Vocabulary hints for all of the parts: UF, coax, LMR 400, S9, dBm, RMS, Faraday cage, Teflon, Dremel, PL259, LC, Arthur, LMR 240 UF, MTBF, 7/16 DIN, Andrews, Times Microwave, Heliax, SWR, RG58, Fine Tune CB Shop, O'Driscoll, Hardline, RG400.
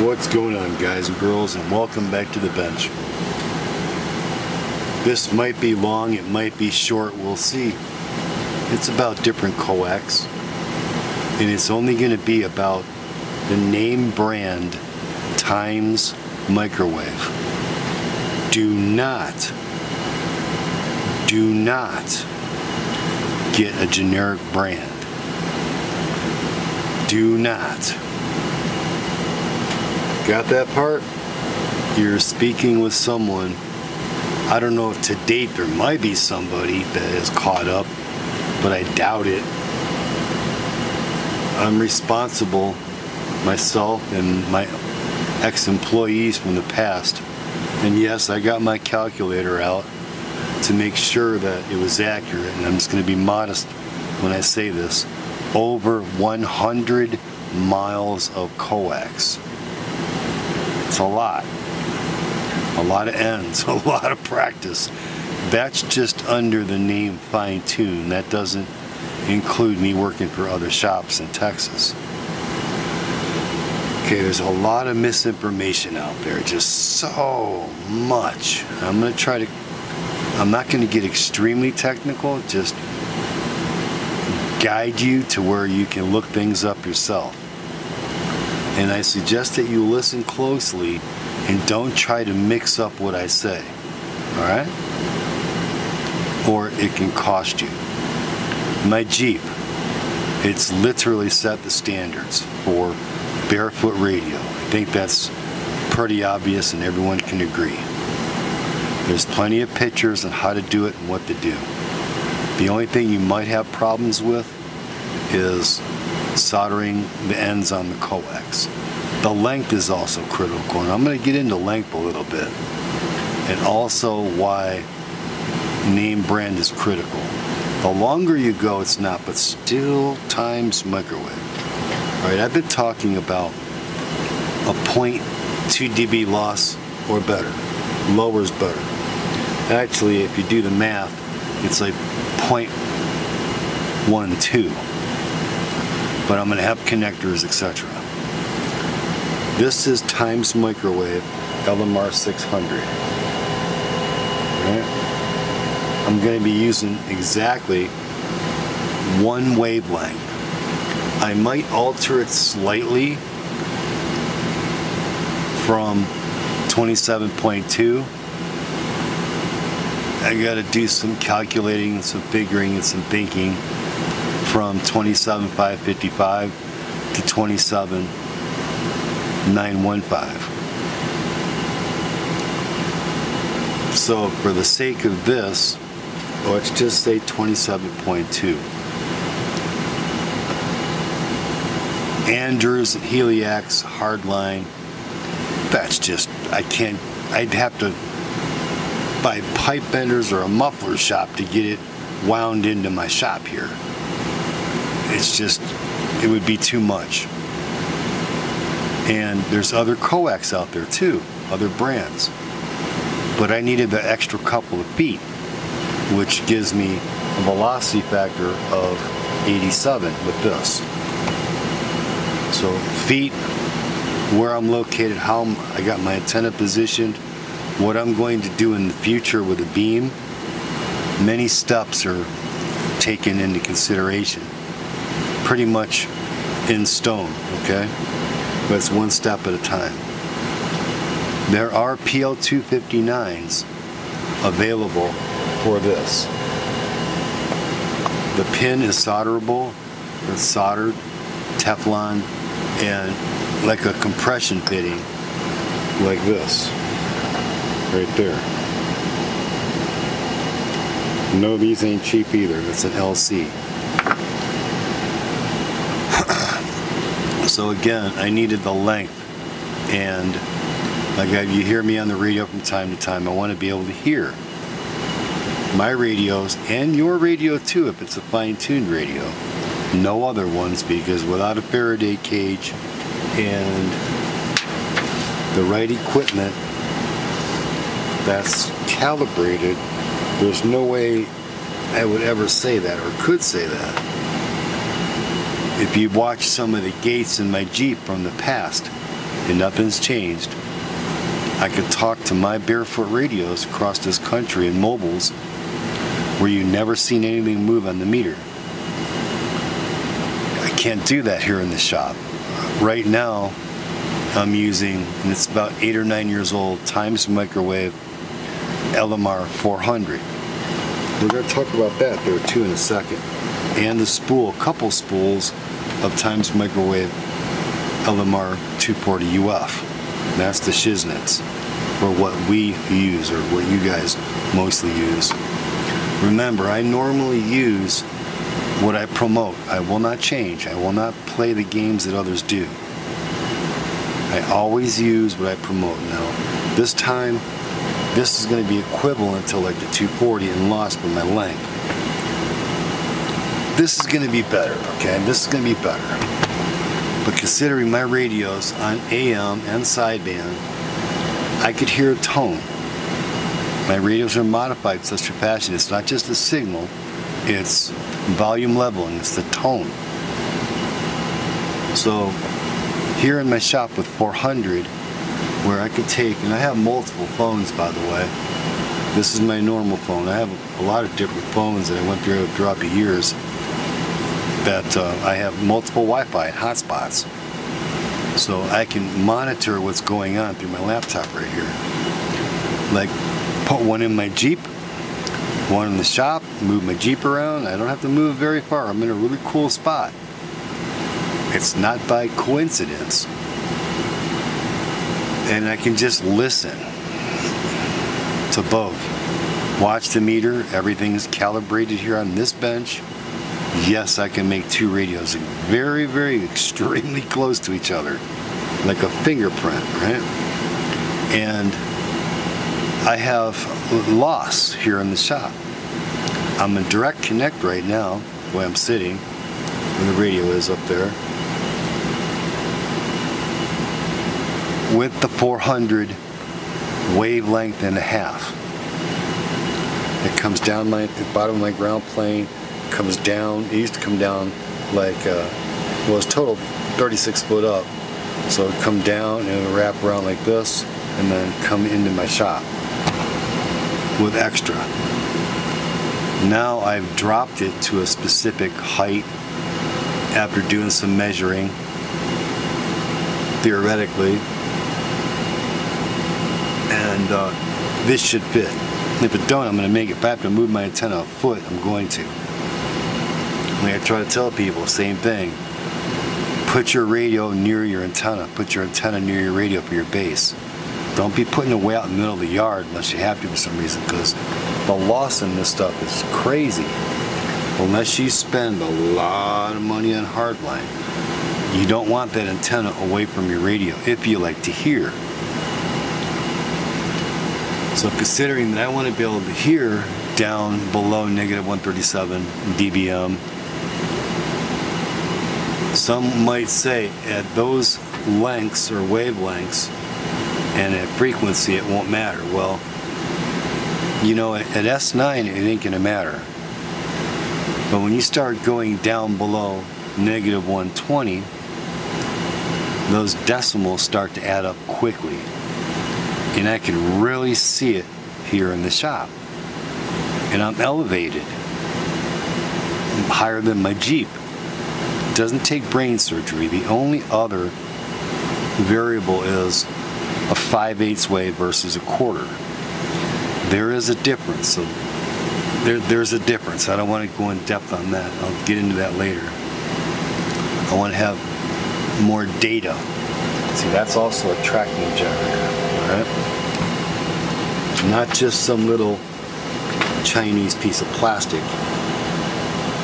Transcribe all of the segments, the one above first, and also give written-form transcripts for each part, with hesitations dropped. What's going on, guys and girls, and welcome back to the bench. This might be long, it might be short, we'll see. It's about different coax, and it's only going to be about the name brand Times Microwave. Do not get a generic brand. Do not. Got that part? You're speaking with someone. I don't know if to date there might be somebody that is caught up, but I doubt it. I'm responsible, myself and my ex-employees from the past. And yes, I got my calculator out to make sure that it was accurate, and I'm just going to be modest when I say this. Over 100 miles of coax. It's a lot of ends, a lot of practice. That's just under the name Fine Tune. That doesn't include me working for other shops in Texas. Okay, there's a lot of misinformation out there, just so much. I'm not gonna get extremely technical, just guide you to where you can look things up yourself. And I suggest that you listen closely and don't try to mix up what I say, all right? Or it can cost you. My Jeep, it's literally set the standards for barefoot radio. I think that's pretty obvious and everyone can agree. There's plenty of pictures on how to do it and what to do. The only thing you might have problems with is soldering the ends on the coax. The length is also critical, and I'm going to get into length a little bit, and also why name brand is critical. The longer you go, it's not, but still Times Microwave. All right, I've been talking about a 0.2 dB loss or better. Lower is better. Actually, if you do the math, it's like 0.12. But I'm going to have connectors, etc. This is Times Microwave LMR 600. Right? I'm going to be using exactly one wavelength. I might alter it slightly from 27.2. I got to do some calculating and some figuring and some thinking. From 27,555 to 27,915. So for the sake of this, let's just say 27.2. Andrews, Heliax, Hardline. That's just, I'd have to buy pipe benders or a muffler shop to get it wound into my shop here. It's just, it would be too much. And there's other coax out there too, other brands. But I needed the extra couple of feet, which gives me a velocity factor of 87 with this. So feet, where I'm located, how I got my antenna positioned, what I'm going to do in the future with a beam, many steps are taken into consideration. Pretty much in stone, okay? But it's one step at a time. There are PL259s available for this. The pin is solderable, it's soldered, Teflon, and like a compression fitting, like this, right there. No, these ain't cheap either, it's an LC. So again, I needed the length, and like you hear me on the radio from time to time, I want to be able to hear my radios and your radio too if it's a fine-tuned radio. No other ones, because without a Faraday cage and the right equipment that's calibrated, there's no way I would ever say that or could say that. If you watch some of the gates in my Jeep from the past, and nothing's changed. I could talk to my barefoot radios across this country and mobiles where you never seen anything move on the meter. I can't do that here in the shop. Right now I'm using, and it's about 8 or 9 years old, Times Microwave LMR 400. We're going to talk about that there too in a second. And the spool, a couple spools of Times Microwave LMR 240 UF. That's the shiznits, or what we use, or what you guys mostly use. Remember, I normally use what I promote. I will not change. I will not play the games that others do. I always use what I promote. Now, this time, this is going to be equivalent to like the 240 and lost by my length. This is going to be better, okay? This is going to be better. But considering my radios on AM and sideband, I could hear a tone. My radios are modified such capacity. It's not just the signal, it's volume leveling, it's the tone. So here in my shop with 400, where I could take, and I have multiple phones by the way. This is my normal phone. I have a lot of different phones that I went through throughout the years. That I have multiple Wi-Fi hotspots, so I can monitor what's going on through my laptop right here. Like, put one in my Jeep, one in the shop, move my Jeep around. I don't have to move very far. I'm in a really cool spot. It's not by coincidence. And I can just listen to both. Watch the meter. Everything's calibrated here on this bench. Yes, I can make two radios very, very extremely close to each other, like a fingerprint, right? And I have loss here in the shop. I'm in direct connect right now, the way I'm sitting, where the radio is up there, with the 400 wavelength and a half. It comes down like the bottom of my ground plane, comes down. It used to come down like, well, it's total 36 foot up, so it would come down and it would wrap around like this and then come into my shop with extra. Now I've dropped it to a specific height after doing some measuring, theoretically, and this should fit. If it don't, I'm going to make it. If I have to move my antenna a foot, I'm going to. I try to tell people, same thing. Put your radio near your antenna. Put your antenna near your radio for your base. Don't be putting it way out in the middle of the yard unless you have to for some reason, because the loss in this stuff is crazy. Unless you spend a lot of money on Hardline, you don't want that antenna away from your radio if you like to hear. So considering that I want to be able to hear down below negative 137 dBm, some might say at those lengths or wavelengths and at frequency it won't matter. Well, you know, at S9 it ain't gonna matter. But when you start going down below negative 120, those decimals start to add up quickly. And I can really see it here in the shop. And I'm elevated. I'm higher than my Jeep. Doesn't take brain surgery. The only other variable is a 5/8 wave versus a quarter. There is a difference. So there's a difference. I don't want to go in depth on that. I'll get into that later. I want to have more data. See, that's also a tracking generator, all right? Not just some little Chinese piece of plastic.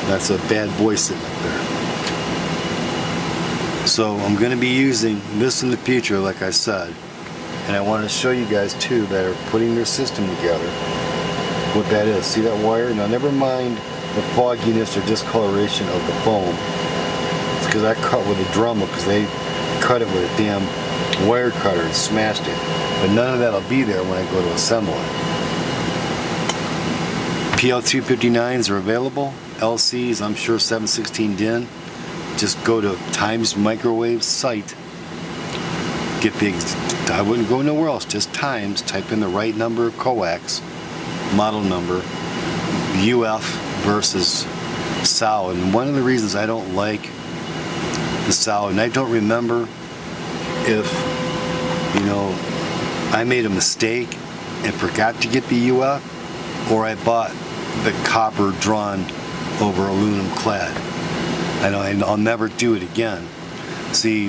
That's a bad boy sitting up there. So I'm going to be using this in the future, like I said, and I want to show you guys too that are putting their system together what that is. See that wire? Now never mind the fogginess or discoloration of the foam. It's because I cut with a Dremel, because they cut it with a damn wire cutter and smashed it. But none of that will be there when I go to assemble it. PL259s are available. LCs, I'm sure 7/16 DIN. Just go to Times Microwave site get the, I wouldn't go nowhere else, just Times, type in the right number of coax, model number, UF versus SOL. And one of the reasons I don't like the SOL, and I don't remember if, you know, I made a mistake and forgot to get the UF, or I bought the copper drawn over aluminum clad. And I'll never do it again. See,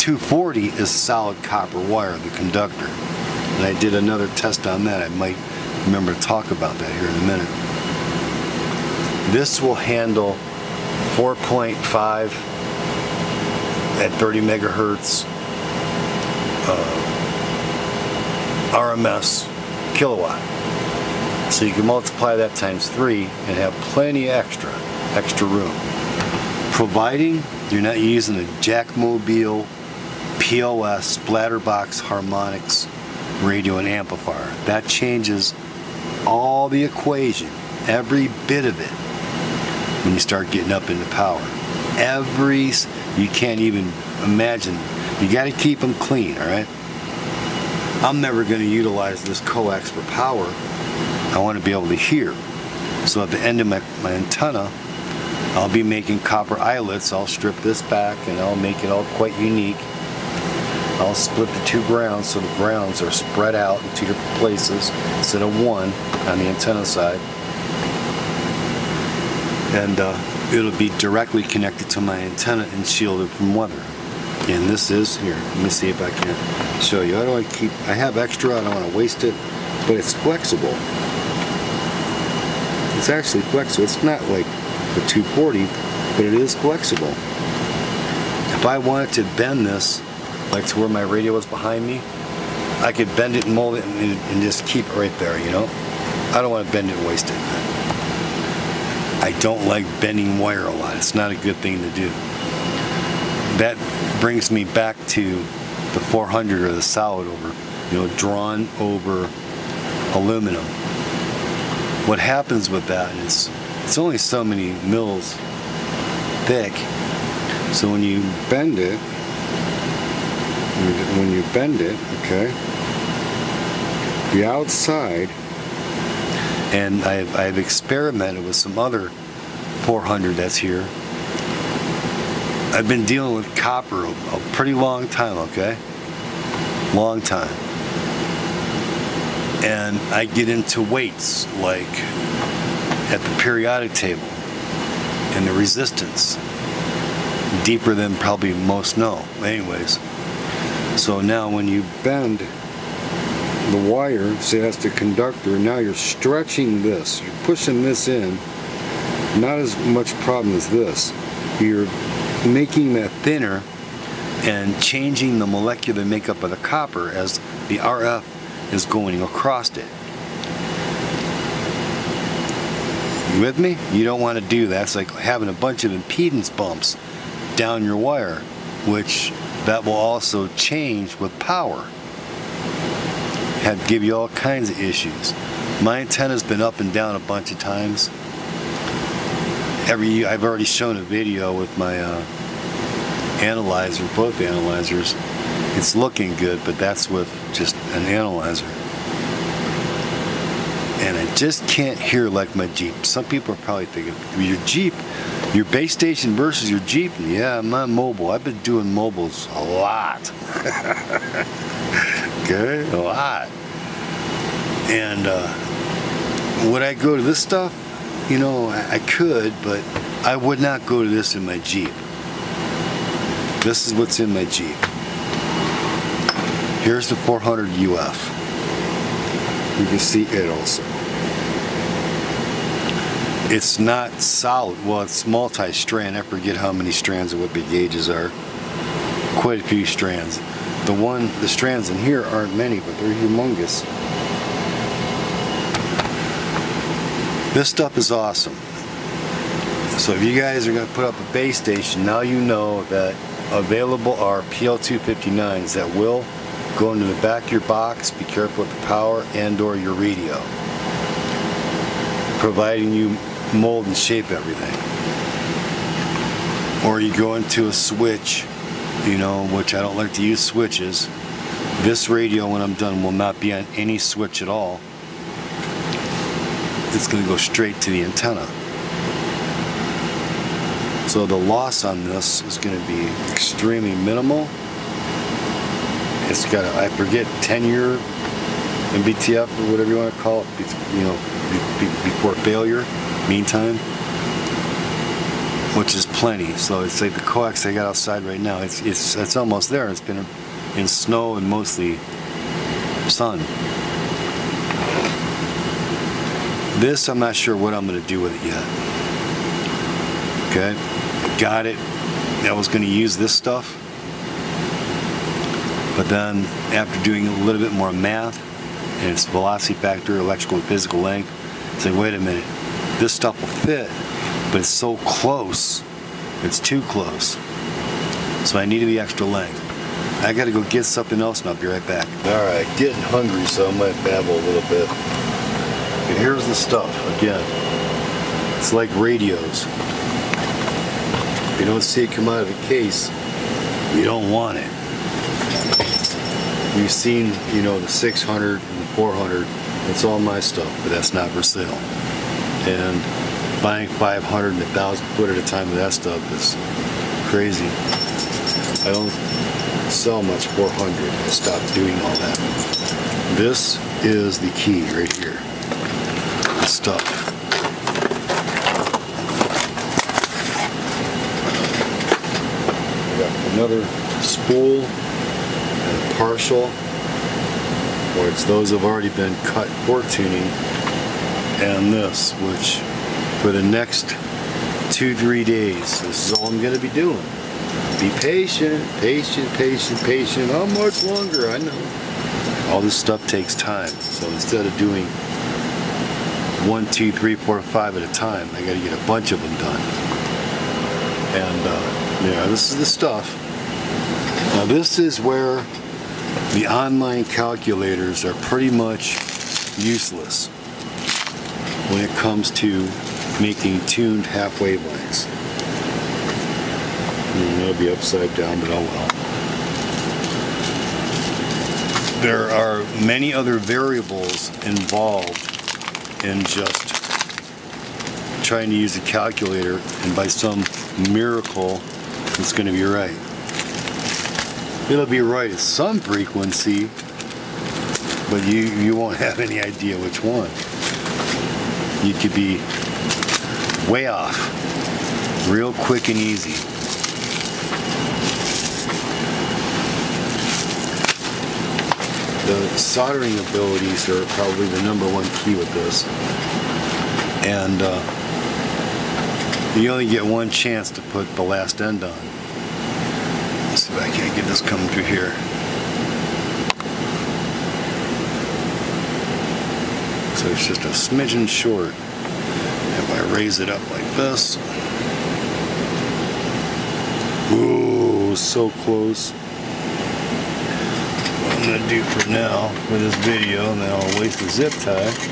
240 is solid copper wire, the conductor. And I did another test on that. I might remember to talk about that here in a minute. This will handle 4.5 at 30 megahertz RMS kilowatt. So you can multiply that times 3 and have plenty extra room. Providing you're not using a Jackmobile, POS, splatterbox, harmonics, radio and amplifier. That changes all the equation, every bit of it, when you start getting up into power. You can't even imagine. You gotta keep them clean, all right? I'm never gonna utilize this coax for power. I wanna be able to hear. So at the end of my antenna, I'll be making copper eyelets. I'll strip this back and I'll make it all quite unique. I'll split the two grounds so the grounds are spread out in two different places instead of one on the antenna side. And it'll be directly connected to my antenna and shielded from weather. And this is, here, let me see if I can show you. How do I keep, I have extra, I don't want to waste it, but it's flexible. It's actually flexible. It's not like the 240, but it is flexible. If I wanted to bend this, like to where my radio was behind me, I could bend it and mold it and just keep it right there, you know? I don't want to bend it and waste it. I don't like bending wire a lot. It's not a good thing to do. That brings me back to the 400 or the solid over, you know, drawn over aluminum. What happens with that is, it's only so many mils thick, so when you bend it, okay, the outside, and I've experimented with some other 400 that's here. I've been dealing with copper a pretty long time, okay? Long time. And I get into weights, like at the periodic table and the resistance deeper than probably most know anyways. So now when you bend the wire, say that's the conductor, now you're stretching this, you're pushing this in, not as much problem as this. You're making that thinner and changing the molecular makeup of the copper as the RF is going across it. With me? You don't want to do that. It's like having a bunch of impedance bumps down your wire, which that will also change with power. Give you all kinds of issues. My antenna's been up and down a bunch of times. I've already shown a video with my analyzer, both analyzers. It's looking good, but that's with just an analyzer. And I just can't hear like my Jeep. Some people are probably thinking, your Jeep, your base station versus your Jeep? Yeah, I'm not mobile. I've been doing mobiles a lot. Okay, a lot. And would I go to this stuff? You know, I could, but I would not go to this in my Jeep. This is what's in my Jeep. Here's the 400 UF. You can see it also. It's not solid. Well, it's multi-strand. I forget how many strands and what the gauges are. Quite a few strands. The strands in here aren't many, but they're humongous. This stuff is awesome. So if you guys are going to put up a base station, now you know that available are PL259s that will go into the back of your box. Be careful with the power and/or your radio, providing you mold and shape everything. Or you go into a switch you know, which I don't like to use switches. This radio, when I'm done, will not be on any switch at all. It's going to go straight to the antenna. So the loss on this is going to be extremely minimal. It's got a, I forget, 10-year MTBF or whatever you want to call it, you know, before failure, meantime, which is plenty. So it's like the coax I got outside right now. It's almost there. It's been in snow and mostly sun. This, I'm not sure what I'm going to do with it yet. Okay, got it. I was going to use this stuff. But then, after doing a little bit more math, and its velocity factor, electrical and physical length, I said, wait a minute, this stuff will fit, but it's so close, it's too close. So I needed the extra length. I gotta go get something else and I'll be right back. Alright, getting hungry, so I might babble a little bit. Okay, here's the stuff, again. It's like radios. If you don't see it come out of the case, you don't want it. You've seen, you know, the 600 and the 400. It's all my stuff, but that's not for sale. And buying 500 and 1,000 foot at a time of that stuff is crazy. I don't sell much 400. I stopped doing all that. This is the key right here. The stuff. I got another spool. Partial, or it's those have already been cut for tuning, and this, which for the next 2-3 days, this is all I'm going to be doing. Be patient, patient, patient, patient. How much longer? I know. All this stuff takes time, so instead of doing 1, 2, 3, 4, 5 at a time, I got to get a bunch of them done. And yeah, this is the stuff. Now this is where the online calculators are pretty much useless when it comes to making tuned half wavelengths. It'll be upside down, but oh well. There are many other variables involved in just trying to use a calculator, and by some miracle, it's going to be right. It'll be right at some frequency, but you won't have any idea which one. You could be way off, real quick and easy. The soldering abilities are probably the #1 key with this. And you only get one chance to put the last end on. Let's see if I can't get this coming through here. So it's just a smidgen short. If I raise it up like this. Ooh, so close. What I'm going to do for now, for this video, and then I'll waste the zip tie. So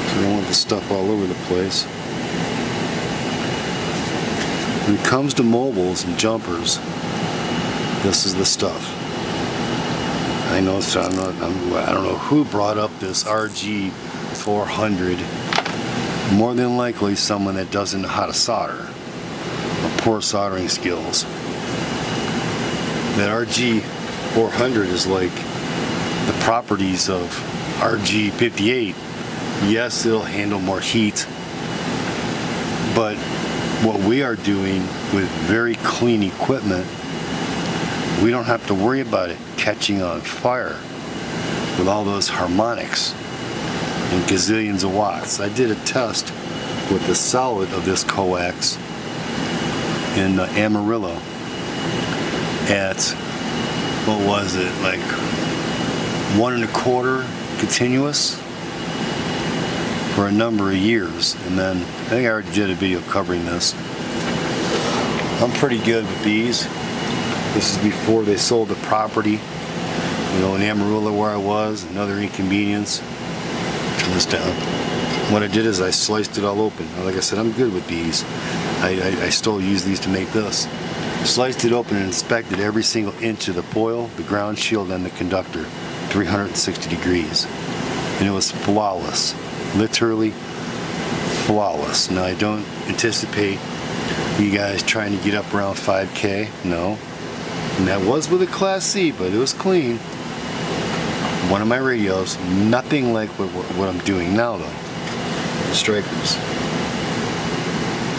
I don't want this stuff all over the place. When it comes to mobiles and jumpers, this is the stuff. I know, so I don't know who brought up this RG400. More than likely someone that doesn't know how to solder, or poor soldering skills. That RG400 is like the properties of RG58. Yes, it'll handle more heat, but what we are doing with very clean equipment, we don't have to worry about it catching on fire with all those harmonics and gazillions of watts. I did a test with the solid of this coax in Amarillo at, what was it, like 1.25 continuous for a number of years, and then I think I already did a video covering this. I'm pretty good with these. This is before they sold the property, you know, in Amarillo where I was, another inconvenience. Turn this down. What I did is I sliced it all open. Like I said, I'm good with these. I still use these to make this. Sliced it open and inspected every single inch of the foil, the ground shield, and the conductor, 360 degrees. And it was flawless, literally flawless. Now I don't anticipate you guys trying to get up around 5K, no. And that was with a Class C, but it was clean. One of my radios, nothing like what I'm doing now though, strikers.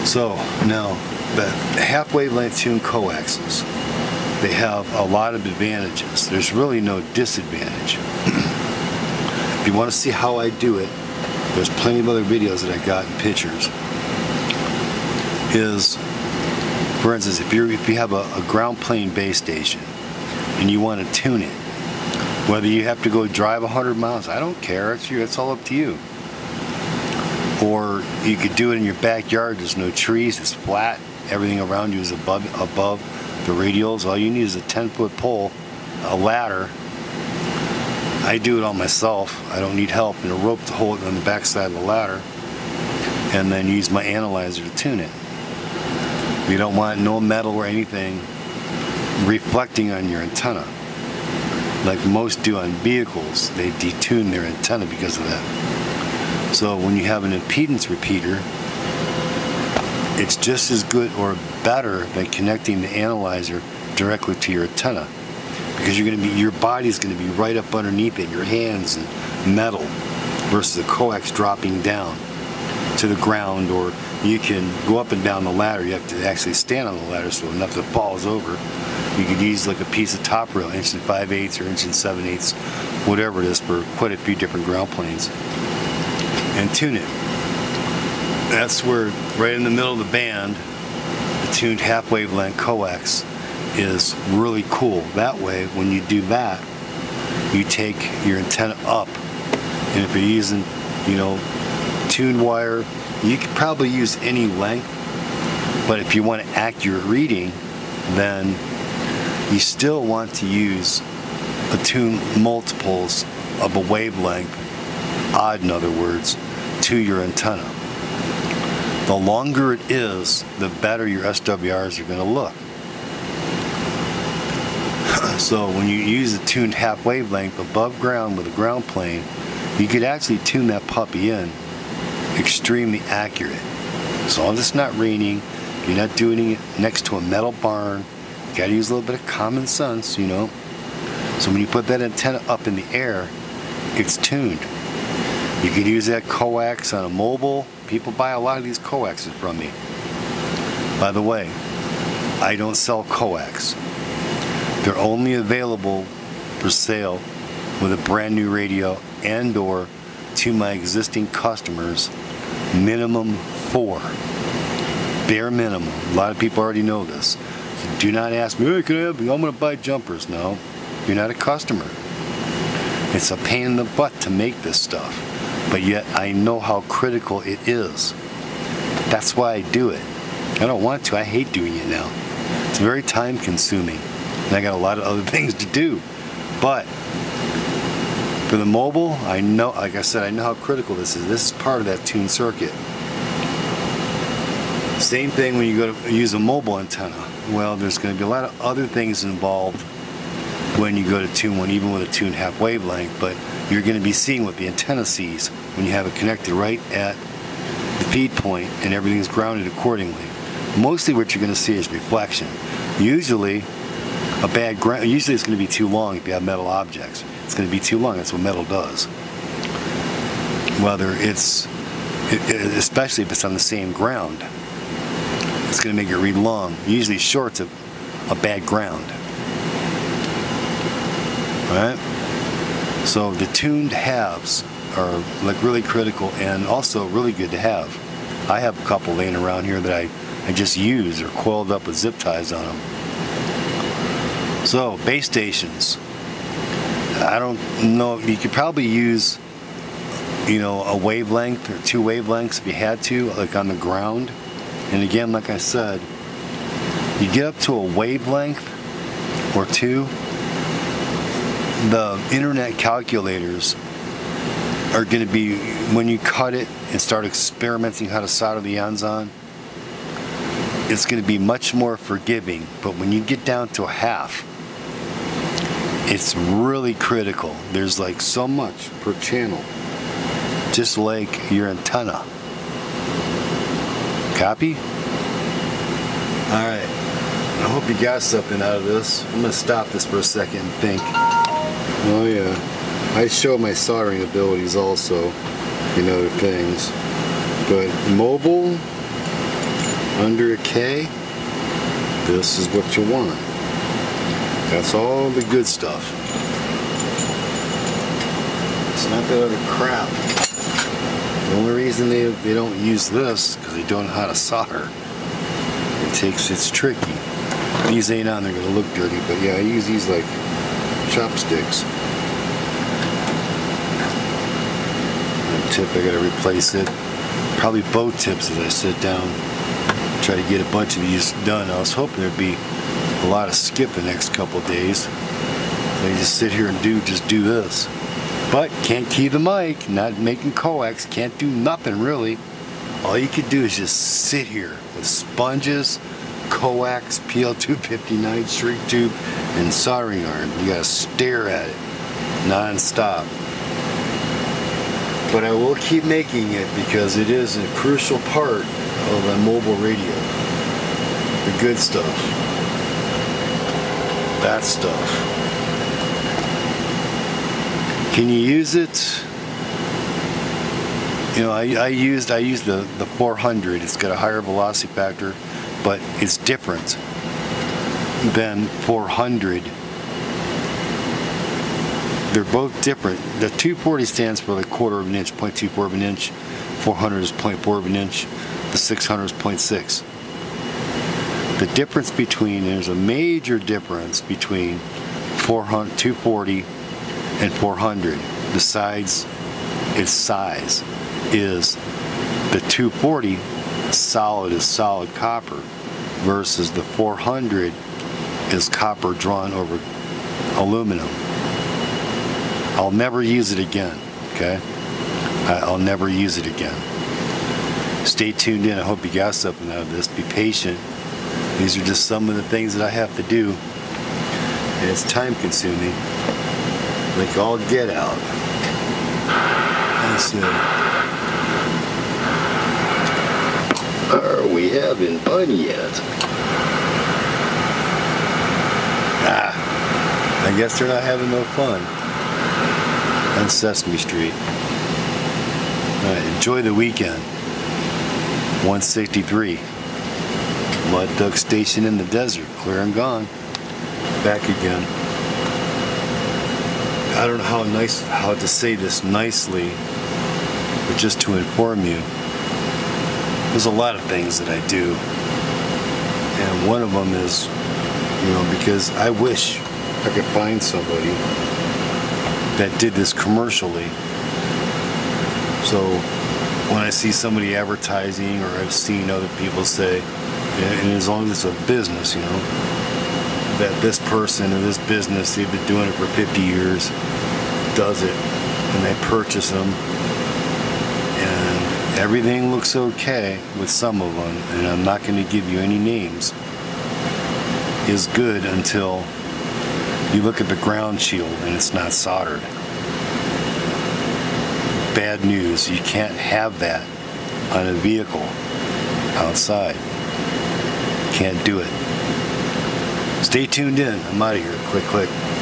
So now the half wavelength tuned coaxes, they have a lot of advantages. There's really no disadvantage. If you want to see how I do it, there's plenty of other videos that I got and pictures. Is, for instance, if you have a ground plane base station and you want to tune it, whether you have to go drive 100 miles, I don't care, it's all up to you. Or you could do it in your backyard, there's no trees, it's flat, everything around you is above the radials, all you need is a 10-foot pole, a ladder. I do it all myself, I don't need help, and a rope to hold it on the backside of the ladder, and then use my analyzer to tune it. You don't want no metal or anything reflecting on your antenna. Like most do on vehicles, they detune their antenna because of that. So when you have an impedance repeater, it's just as good or better than connecting the analyzer directly to your antenna, because you're going to be, your body's going to be right up underneath it, your hands and metal, versus a coax dropping down to the ground, or you can go up and down the ladder. You have to actually stand on the ladder so enough that it falls over. You could use like a piece of top rail, inch and 5/8 or inch and 7/8, whatever it is, for quite a few different ground planes, and tune it. That's where, right in the middle of the band, the tuned half wavelength coax is really cool. That way, when you do that, you take your antenna up, and if you're using, you know, tuned wire, you could probably use any length, but if you want an accurate reading, then you still want to use attune multiples of a wavelength, odd in other words, to your antenna. The longer it is, the better your SWRs are going to look. So when you use a tuned half wavelength above ground with a ground plane, you could actually tune that puppy in extremely accurate. As long as it's not raining, you're not doing it next to a metal barn. You gotta use a little bit of common sense, you know. So when you put that antenna up in the air, it's tuned. You could use that coax on a mobile. People buy a lot of these coaxes from me. By the way, I don't sell coax. They're only available for sale with a brand new radio and or to my existing customers, minimum 4. Bare minimum. A lot of people already know this. Do not ask me, hey, I'm going to buy jumpers. No, you're not a customer. It's a pain in the butt to make this stuff, but yet I know how critical it is. That's why I do it. I don't want to. I hate doing it now. It's very time consuming, and I got a lot of other things to do. But for the mobile, I know, like I said, I know how critical this is. This is part of that tuned circuit. Same thing when you go to use a mobile antenna. Well, there's going to be a lot of other things involved when you go to tune one, even with a tuned half wavelength, but you're going to be seeing what the antenna sees when you have it connected right at the feed point and everything's grounded accordingly. Mostly what you're going to see is reflection. Usually a bad ground, usually it's going to be too long if you have metal objects. It's going to be too long. That's what metal does. Whether it's, especially if it's on the same ground, it's going to make it read long. Usually short's a bad ground. Alright? So the tuned halves are like really critical and also really good to have. I have a couple laying around here that I just use. They're coiled up with zip ties on them. So base stations. I don't know. You could probably use, you know, a wavelength or 2 wavelengths if you had to, like on the ground. And again, like I said, you get up to a wavelength or 2, the internet calculators are going to be, when you cut it and start experimenting how to solder the ions on, it's going to be much more forgiving, but when you get down to a half, it's really critical. There's like so much per channel, just like your antenna. Copy? All right, I hope you got something out of this. I'm gonna stop this for a second and think. Oh yeah, I show my soldering abilities also in other things. But mobile, under a K, this is what you want. That's all the good stuff. It's not that other crap. The only reason they don't use this is because they don't know how to solder. It takes, it's tricky. These ain't on, they're gonna look dirty, but yeah, I use these like chopsticks. That tip, I gotta replace it. Probably both tips as I sit down. Try to get a bunch of these done. I was hoping there'd be a lot of skip the next couple days. They just sit here and do this. But can't key the mic, not making coax, can't do nothing really. All you could do is just sit here with sponges, coax, PL259, shrink tube, and soldering iron. You gotta stare at it non-stop. But I will keep making it because it is a crucial part of a mobile radio. The good stuff. That stuff. Can you use it? You know, I used the 400. It's got a higher velocity factor, but it's different than 400. They're both different. The 240 stands for like 1/4 of an inch, 0.24 of an inch. 400 is 0.4 of an inch. The 600 is 0.6. The difference between, there's a major difference between 400, 240 and 400. Besides its size, is the 240 solid is solid copper versus the 400 is copper drawn over aluminum. I'll never use it again, okay? I'll never use it again. Stay tuned in. I hope you got something out of this. Be patient. These are just some of the things that I have to do. And it's time consuming. Like all get out. Let's see. Are we having fun yet? I guess they're not having no fun. On Sesame Street. All right, enjoy the weekend. 163. Mud Duck Station in the desert. Clear and gone. Back again. I don't know how to say this nicely, but just to inform you, there's a lot of things that I do. And one of them is, you know, because I wish I could find somebody that did this commercially. So when I see somebody advertising, or I've seen other people say, and as long as it's a business, you know, that this person or this business, they've been doing it for 50 years, does it, and they purchase them, and everything looks okay with some of them, and I'm not going to give you any names, is good until you look at the ground shield and it's not soldered. Bad news, you can't have that on a vehicle outside. Can't do it. Stay tuned in. I'm out of here. Click, click.